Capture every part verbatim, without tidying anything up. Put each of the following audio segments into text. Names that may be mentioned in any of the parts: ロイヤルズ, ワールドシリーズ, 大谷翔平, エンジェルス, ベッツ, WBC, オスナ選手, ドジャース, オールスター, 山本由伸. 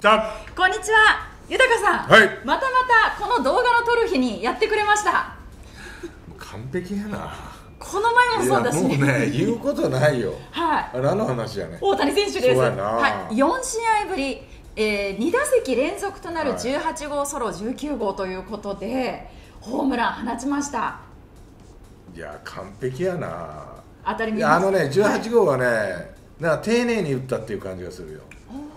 こんにちは、豊さん、はい、またまたこの動画の撮る日にやってくれました。完璧やな。この前もそうだし、もうね、言うことないよ。はい、何の話やね。大谷選手です。はい、よん試合ぶり、えー、に打席連続となるじゅうはち号ソロ、じゅうきゅう号ということでホームラン放ちました。いや、完璧やな。当たり前。あのね、じゅうはち号はね、はい、なんか丁寧に打ったっていう感じがするよ。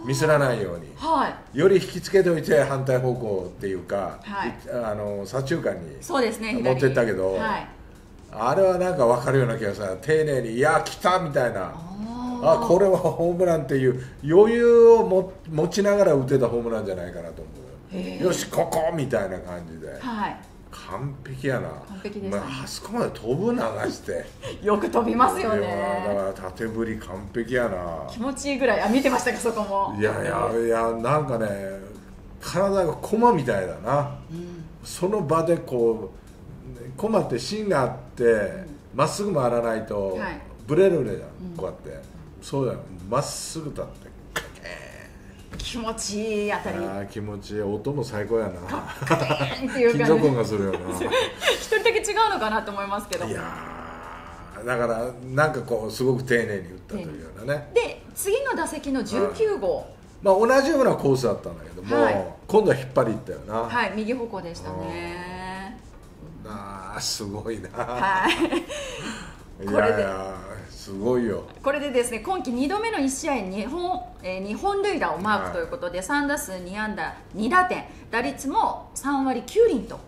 ミスらないように、はい、より引きつけておいて反対方向っていうか、はい、あの左中間に持っていったけど、ね、はい、あれはなんか分かるような気がする。丁寧に「いや来た!」みたいな、あ、これはホームランっていう余裕をも持ちながら打てたホームランじゃないかなと思う。よし、ここみたいな感じで、はい、完璧やな。完璧ですね。まあ、あそこまで飛ぶ流してよく飛びますよね。だから縦振り完璧やな。気持ちいいぐらい。あ、見てましたか、そこも。いやいやいや、なんかね、体が駒みたいだな、うん、その場でこう駒って芯があってま、うん、っすぐ回らないとブレるねじゃん、うん、こうやって。そうだよ、まっすぐ立って気持ちいい当たり。あ、気持ちいい。音も最高やな。緊張感がするよな。一人だけ違うのかなと思いますけど。いやー、だからなんかこうすごく丁寧に打ったというようなね。で、次の打席のじゅうきゅう号、まあ同じようなコースだったんだけども、はい、今度は引っ張りいったよな。はい、右方向でしたね。ああ、すごいな。はい。いやいや、すごいよ。これでですね、今季にどめのいち試合ににほん、えー、にほん塁打をマークということで、はい、さん打数に安打に打点、打率もさん割きゅう厘と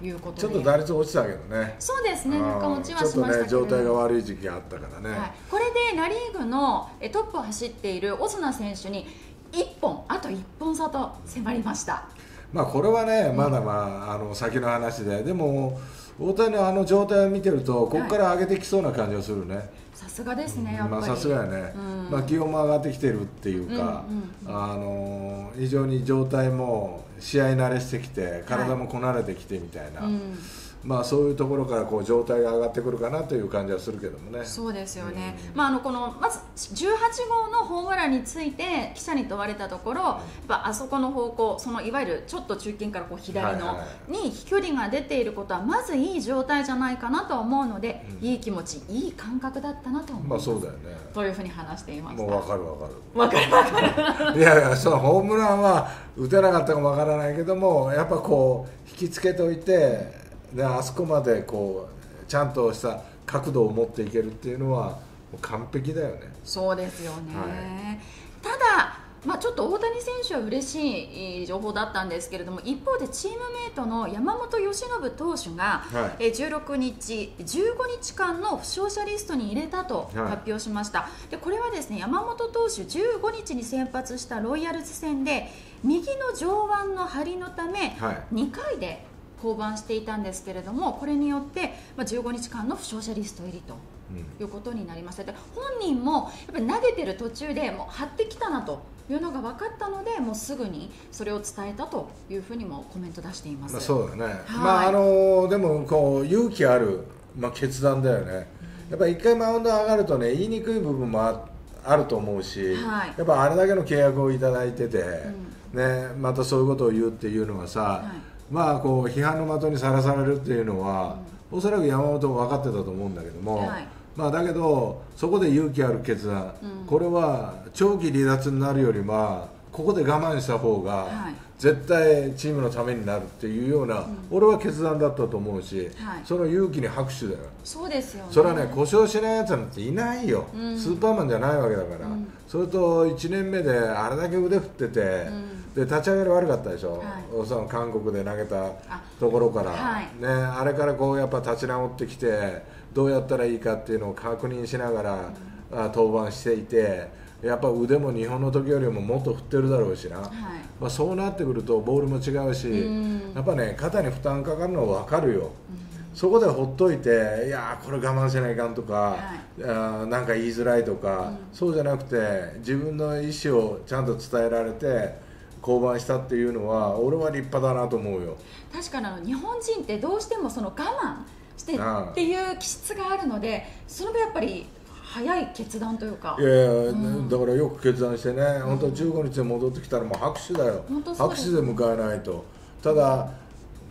いうことで、ちょっと打率落ちたけどね。そうですね、中落ちはしましたけど、ちょっとね、状態が悪い時期があったからね、はい、これでナ・リーグのトップを走っているオスナ選手にいっぽん、あといっぽん差と迫りました。まあこれはね、まだまあ、あの先の話で、でも大谷のあの状態を見てると、ここから上げてきそうな感じがするね。さすがですね、やっぱり。さすがやね、うん、まあ気温も上がってきてるっていうか、あの非常に状態も試合慣れしてきて、体もこなれてきてみたいな、はい、うん、まあそういうところからこう状態が上がってくるかなという感じはするけどもね。そうですよね、うん、まああのこのまずじゅうはち号のホームランについて記者に問われたところ、うん、やっぱあそこの方向、そのいわゆるちょっと中堅からこう左のに飛距離が出ていることはまずいい状態じゃないかなと思うので、うん、いい気持ち、いい感覚だったなと思います。まあそうだよね、というふうに話していました。もう分かる分かる分かる分かる。いやいや、そのホームランは打てなかったかも分からないけども、やっぱこう引きつけておいて、であそこまでこうちゃんとした角度を持っていけるっていうのはもう完璧だよね。そうですよね、はい、ただ、まあ、ちょっと大谷選手は嬉しい情報だったんですけれども、一方でチームメートの山本由伸投手が、はい、えじゅうろくにち、じゅうごにちかんの負傷者リストに入れたと発表しました。はい、でこれはですね、山本投手じゅうごにちに先発したロイヤルズ戦で右の上腕の張りのため、はい、にかいで降板していたんですけれども、これによってじゅうごにちかんの負傷者リスト入りということになりました。で本人もやっぱ投げてる途中でもう張ってきたなというのが分かったので、もうすぐにそれを伝えたというふうにもコメント出しています。そうだね、はい、まああのでもこう勇気ある、まあ、決断だよね。やっぱりいっかいマウンド上がるとね、言いにくい部分も あ, あると思うし、はい、やっぱあれだけの契約をいただいてて、うん、ね、またそういうことを言うっていうのはさ、はい、まあこう批判の的にさらされるっていうのは、うん、おそらく山本も分かってたと思うんだけども、はい、まあだけどそこで勇気ある決断、うん、これは長期離脱になるよりはここで我慢した方が絶対チームのためになるっていうような、はい、俺は決断だったと思うし、うん、その勇気に拍手だよ。そうですよね。それはね、故障しないやつなんていないよ、うん、スーパーマンじゃないわけだから、うん、それといちねんめであれだけ腕振ってて、うんで立ち上がり悪かったでしょ、はい、その韓国で投げたところから、あ,、はいね、あれからこうやっぱ立ち直ってきて、どうやったらいいかっていうのを確認しながら、うん、あ登板していて、やっぱ腕も日本の時よりももっと振ってるだろうしな、はい、まあそうなってくるとボールも違うし、うん、やっぱね、肩に負担かかるのは分かるよ。うん、そこでほっといて、いやーこれ我慢せないかんとか、はい、あなんか言いづらいとか、うん、そうじゃなくて自分の意思をちゃんと伝えられて降板したっていうのは俺は立派だなと思うよ。確かにあの日本人ってどうしてもその我慢してっていう気質があるので、その分やっぱり早い決断というか、いやいや、うん、だからよく決断してね、本当じゅうごにちで戻ってきたらもう拍手だよ、うん、拍手で迎えないと。ただ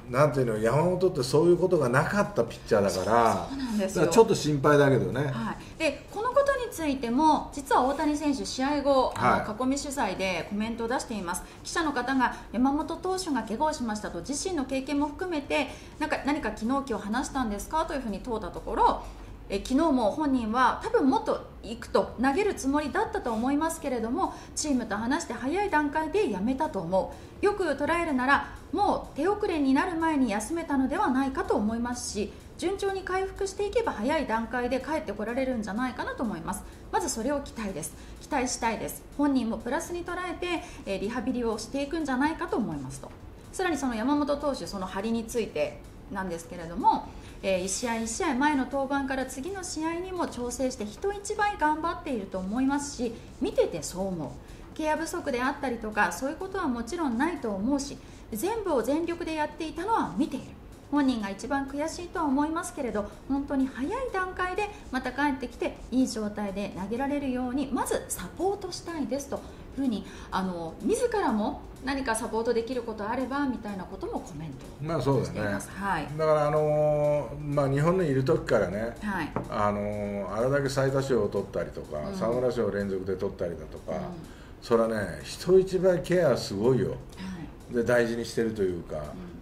なんていうの、山本ってそういうことがなかったピッチャーだから、そうなんですよ。だからちょっと心配だけどね、はい、でこのことについても実は大谷選手、試合後、はい、あの囲み取材でコメントを出しています。記者の方が山本投手が怪我をしましたと、自身の経験も含めてなんか何か昨日、今日話したんですかというふうに問うたところ、え昨日も本人は多分もっと行くと投げるつもりだったと思いますけれども、チームと話して早い段階でやめたと思う、よく捉えるならもう手遅れになる前に休めたのではないかと思いますし、順調に回復していけば早い段階で帰ってこられるんじゃないかなと思います。まずそれを期待です期待したいです。本人もプラスに捉えて、えリハビリをしていくんじゃないかと思いますと。さらにその山本投手、その張りについてなんですけれども、えー、いち試合いち試合前の登板から次の試合にも調整して人一倍頑張っていると思いますし、見ててそう思う、ケア不足であったりとかそういうことはもちろんないと思うし、全部を全力でやっていたのは見ている、本人が一番悔しいとは思いますけれど、本当に早い段階でまた帰ってきていい状態で投げられるようにまずサポートしたいですというふうに、あの自らも何かサポートできることあればみたいなこともコメントしています。だからあのーまあ、日本にいる時からね、はい、あのー、あれだけ最多勝を取ったりとか、うん、沢村賞を連続で取ったりだとか、うん、それはね、人一倍ケアすごいよ、はい、で大事にしてるというか、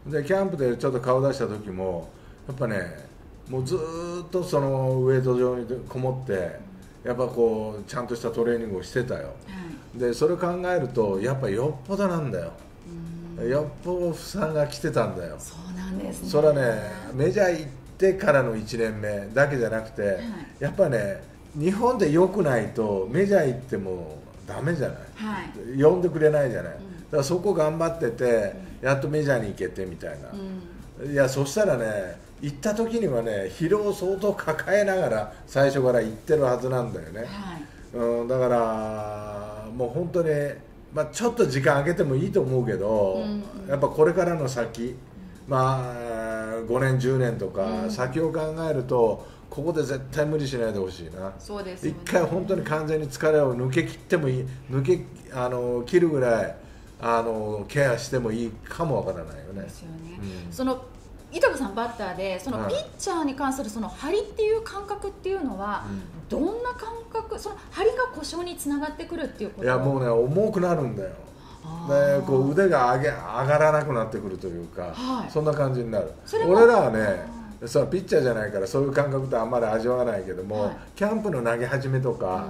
うん、でキャンプでちょっと顔出した時もやっぱね、もうずーっとそのウエイト上にこもってやっぱこうちゃんとしたトレーニングをしてたよ。はい、でそれを考えるとやっぱよっぽどなんだよ、よっぽど負担が来てたんだよ。そうなんですね。それはね、メジャー行ってからのいちねんめだけじゃなくて、はい、やっぱね、日本で良くないとメジャー行ってもダメじゃない、はい、呼んでくれないじゃない、うん、だからそこ頑張ってて、うん、やっとメジャーに行けてみたいな、うん、いやそしたらね、行った時にはね、疲労を相当抱えながら最初から行ってるはずなんだよね、はい、うん、だからもう本当に、まあ、ちょっと時間あげてもいいと思うけど、うん、うん、やっぱこれからの先、まあ、ごねん、じゅうねんとか先を考えると、ここで絶対無理しないでほしいな。そうですよね。一回本当に完全に疲れを抜け切ってもいい、抜けあの切るぐらいあのケアしてもいいかもわからないよね。ですよね。うん、その伊藤さんバッターで、そのピッチャーに関するその張りっていう感覚っていうのは、うん、どんな感覚、その張りが故障につながってくるっていうこと。いやもうね、重くなるんだよ。でこう腕が上げ上がらなくなってくるというか、はい、そんな感じになる。俺らはね、そのピッチャーじゃないからそういう感覚ってあんまり味わわないけども、はい、キャンプの投げ始めとか、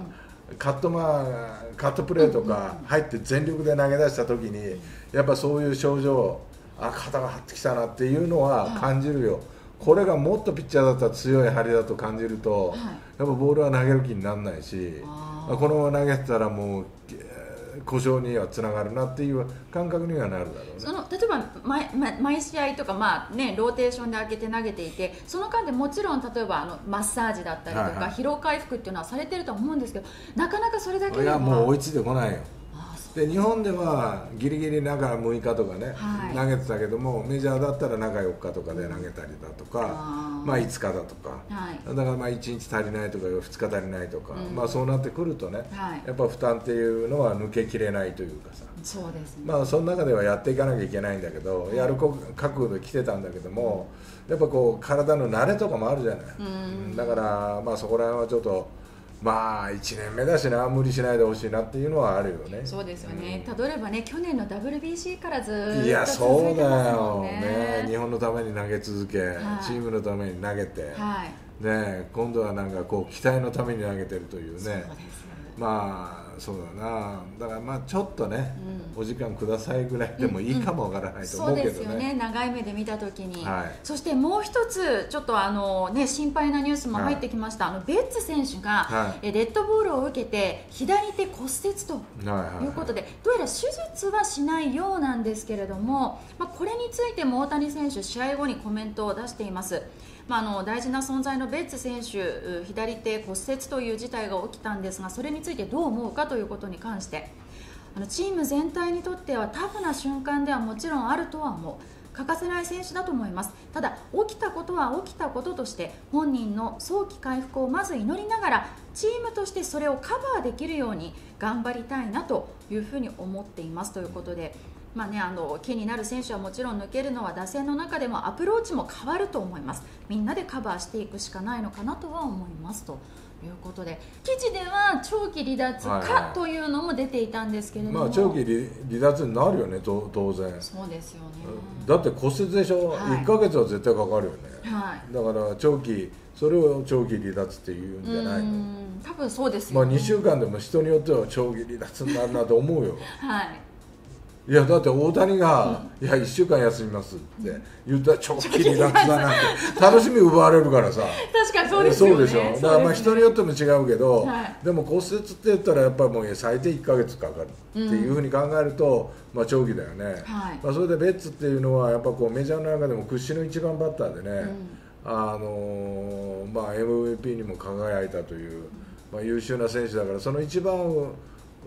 うん、カットマーカットプレーとか入って全力で投げ出した時に、やっぱそういう症状、あ、肩が張ってきたなっていうのは感じるよ、はい、これがもっとピッチャーだったら強い張りだと感じると、はい、やっぱボールは投げる気にならないし、あ、このまま投げてたらもう故障にはつながるなっていう感覚にはなるだろうね。その例えば 毎, 毎試合とか、まあね、ローテーションで開けて投げていて、その間でもちろん例えばあのマッサージだったりとか、はい、はい、疲労回復っていうのはされてると思うんですけど、なかなかそれだけではもう追いついてこないよ。で日本ではギリギリ中むいかとかね、はい、投げてたけども、メジャーだったら中よっかとかで投げたりだとか、まあいつかだとか、はい、だからまあいちにち足りないとかふつか足りないとか、うん、まあそうなってくるとね、はい、やっぱ負担っていうのは抜けきれないというかさ、そうですね、まあその中ではやっていかなきゃいけないんだけど、やる覚悟で来てたんだけども、やっぱこう体の慣れとかもあるじゃない、うん、だからまあそこら辺はちょっと。まあいちねんめだしな、無理しないでほしいなっていうのはあるよね。そうですよね。うん、たどればね、去年の ダブリュービーシー からずっと続いてますもんね。いやそうだよね。日本のために投げ続け、はい、チームのために投げて、はい、ね、今度はなんかこう期待のために投げてるというね。そうですね。まあそうだな。だからまあちょっとね、うん、お時間くださいぐらいでもいいかもわからないと思うけどね。そうですよね。長い目で見たときに、はい、そしてもう一つちょっとあのね、心配なニュースも入ってきました。はい、あのベッツ選手が、はい、デッドボールを受けて左手骨折ということで、どうやら手術はしないようなんですけれども、まあ、これについても大谷選手試合後にコメントを出しています。まあ、あの大事な存在のベッツ選手、左手骨折という事態が起きたんですが、それについてどう思うかということに関して、あのチーム全体にとってはタフな瞬間ではもちろんあるとは思う。欠かせない選手だと思います。ただ、起きたことは起きたこととして本人の早期回復をまず祈りながら、チームとしてそれをカバーできるように頑張りたいなというふうに思っていますということで、まあね、あの気になる選手はもちろん抜けるのは打線の中でもアプローチも変わると思います。みんなでカバーしていくしかないのかなとは思いますということで、記事では長期離脱かというのも出ていたんですけれども、まあ、長期離脱になるよね、と当然。そうですよね。だって骨折でしょ、はい、いっかげつは絶対かかるよね、はい、だから長期、それを長期離脱っていうんじゃないの。多分そうですよね。まあにしゅうかんでも人によっては長期離脱になるなと思うよはいいやだって大谷が、うん、いやいっしゅうかん休みますって言ったら長期離脱だなって楽しみ奪われるからさ確かにそうですよね。そうでしょ。だからまあ人によっても違うけど、はい、でも骨折って言ったらやっぱりもう最低いっかげつかかるっていうふうに考えると、うん、まあ長期だよね、はい、まあそれでベッツっていうのはやっぱこうメジャーの中でも屈指のいちばんバッターでね、うん、あのー、まあ エムブイピー にも輝いたという、うん、まあ優秀な選手だから、そのいちばんを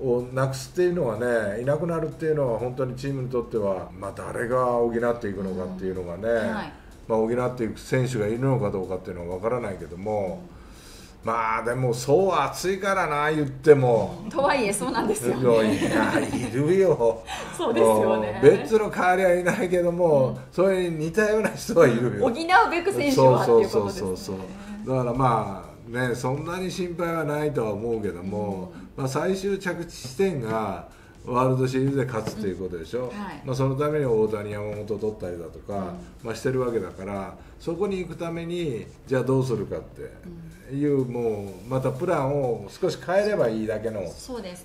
をなくすっていうのはね、いなくなるっていうのは本当にチームにとっては、まあ、誰が補っていくのかっていうのがね、うんはい、まあ、補っていく選手がいるのかどうかっていうのは分からないけども、うん、まあでもそう暑いからな言っても、うん、とはいえそうなんですよね。いるよそうですよね。別の代わりはいないけども、うん、それに似たような人はいるよ。補うべく選手はっていうことですね。だからまあね、そんなに心配はないとは思うけども、うん、まあ最終着地地点がワールドシリーズで勝つということでしょ、うんはい、まあそのために大谷、山本を取ったりだとか、うんまあしてるわけだから、そこに行くためにじゃあどうするかっていう、うん、もうまたプランを少し変えればいいだけの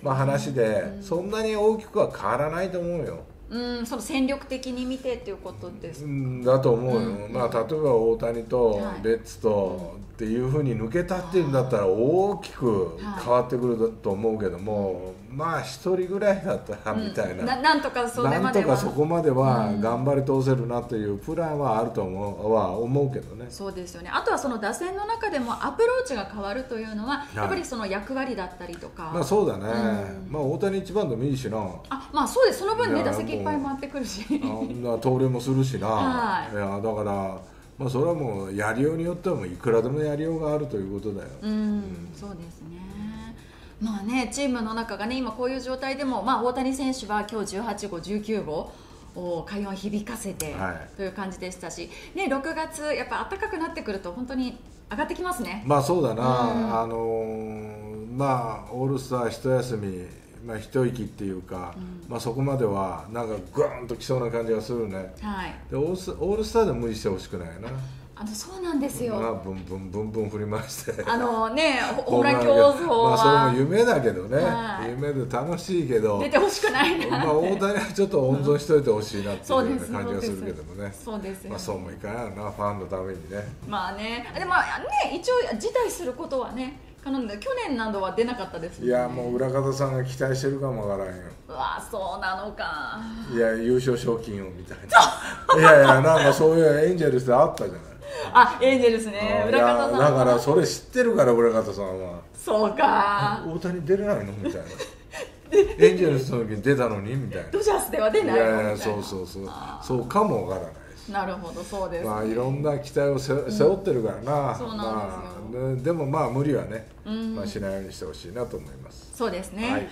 まあ話で、うん、そんなに大きくは変わらないと思うよ。うん、その戦力的に見てっていうことですだと思うよ、うん、まあ、例えば大谷とベッツとっていうふうに抜けたっていうんだったら大きく変わってくると思うけども、はい、まあひとりぐらいだったらみたいな、うん、な, なんとかそれまでは、なんとかそこまでは頑張り通せるなというプランはあると思 う, は思うけどね。そうですよね。あとはその打線の中でもアプローチが変わるというのはやっぱりその役割だったりとか、はい、まあ、そうだね、うん、まあ大谷いちばんでもいいしなあ、まあ、そうです。その分ね、打席いっぱい回ってくるし、盗塁もするしな、はい、いやだから、まあ、それはもうやりようによってはもういくらでもやりようがあるということだよ。うん、うん、そうですね。まあね、チームの中がね今こういう状態でも、まあ、大谷選手は今日じゅうはちごうじゅうきゅうごを快音を響かせてという感じでしたし、はい、ね、ろくがつやっぱ暖かくなってくると本当に上がってきますね。まあそうだな、うん、あのー、まあオールスター一休み、まあ一息っていうか、うん、まあそこまではなんかグーンときそうな感じがするね、はい、でオールス、オールスターで無理してほしくないな。あのそうなんですよ、まあ、ブンブンブンブン振り回してあのね、ホームラン競争は、まあ、それも夢だけどね、はい、夢で楽しいけど出てほしくないな、まあ、大谷はちょっと温存しといてほしいなっていうような感じがするけどもね、そうです、まあ、そうもいかないな、ファンのためにね。まあね、でもね、一応辞退することはね可能で、去年などは出なかったですもんね。いやもう裏方さんが期待してるかもわからんよ。うわそうなのか。いや優勝賞金をみたいないやいやなんかそういうエンジェルスであったじゃない。あ、エンジェルスね、裏方さんだからそれ知ってるから、裏方さんはそうか、大谷出れないのみたいなエンジェルスの時に出たのにみたいな、ドジャースでは出ないのみたいな、いやいやそうそうそうそうかもわからない。なるほど、そうです、ね、まあいろんな期待を背負ってるからな。そうなんですよ。でもまあ無理はね、うん、まあしないようにしてほしいなと思います。そうですね、はい。